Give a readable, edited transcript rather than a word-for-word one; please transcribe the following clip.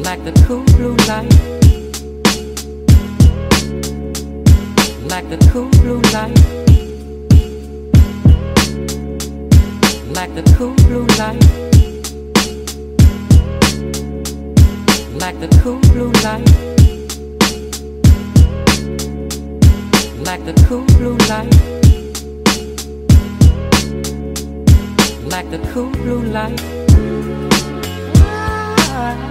Like the cool blue light, like the cool blue light, like the cool blue light, like the cool blue light, like the cool blue light, like the cool blue light.